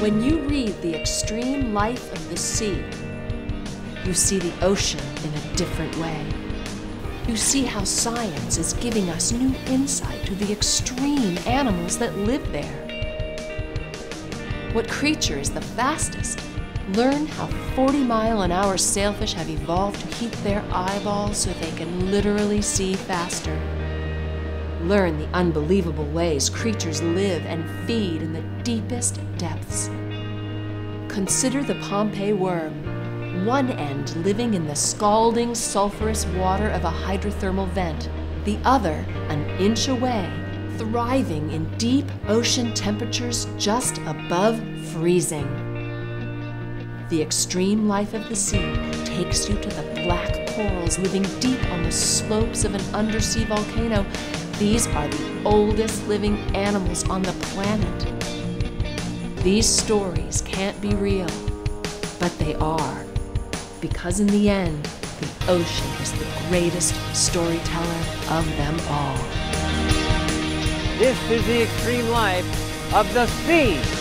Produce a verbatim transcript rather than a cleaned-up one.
When you read The Extreme Life of the Sea, you see the ocean in a different way. You see how science is giving us new insight to the extreme animals that live there. What creature is the fastest? Learn how forty mile an hour sailfish have evolved to heat their eyeballs so they can literally see faster. Learn the unbelievable ways creatures live and feed in the deepest depths. Consider the Pompeii worm, one end living in the scalding sulfurous water of a hydrothermal vent, the other an inch away, thriving in deep ocean temperatures just above freezing. The Extreme Life of the Sea takes you to the black corals living deep on the slopes of an undersea volcano. These are the oldest living animals on the planet. These stories can't be real, but they are. Because in the end, the ocean is the greatest storyteller of them all. This is the extreme life of the sea.